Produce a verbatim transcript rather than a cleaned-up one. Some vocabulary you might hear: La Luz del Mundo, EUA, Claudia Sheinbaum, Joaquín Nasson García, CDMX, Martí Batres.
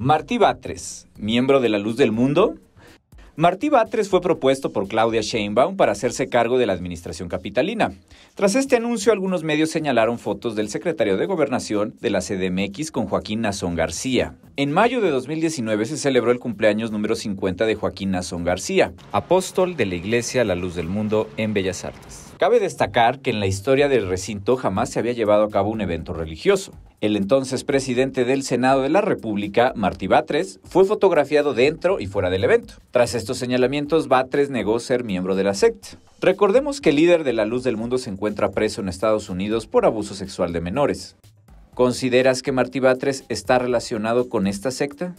Martí Batres, miembro de La Luz del Mundo. Martí Batres fue propuesto por Claudia Sheinbaum para hacerse cargo de la administración capitalina. Tras este anuncio, algunos medios señalaron fotos del secretario de Gobernación de la C D M X con Joaquín Nasson García. En mayo de dos mil diecinueve se celebró el cumpleaños número cincuenta de Joaquín Nasson García, apóstol de la Iglesia La Luz del Mundo en Bellas Artes. Cabe destacar que en la historia del recinto jamás se había llevado a cabo un evento religioso. El entonces presidente del Senado de la República, Martí Batres, fue fotografiado dentro y fuera del evento. Tras estos señalamientos, Batres negó ser miembro de la secta. Recordemos que el líder de La Luz del Mundo se encuentra preso en Estados Unidos por abuso sexual de menores. ¿Consideras que Martí Batres está relacionado con esta secta?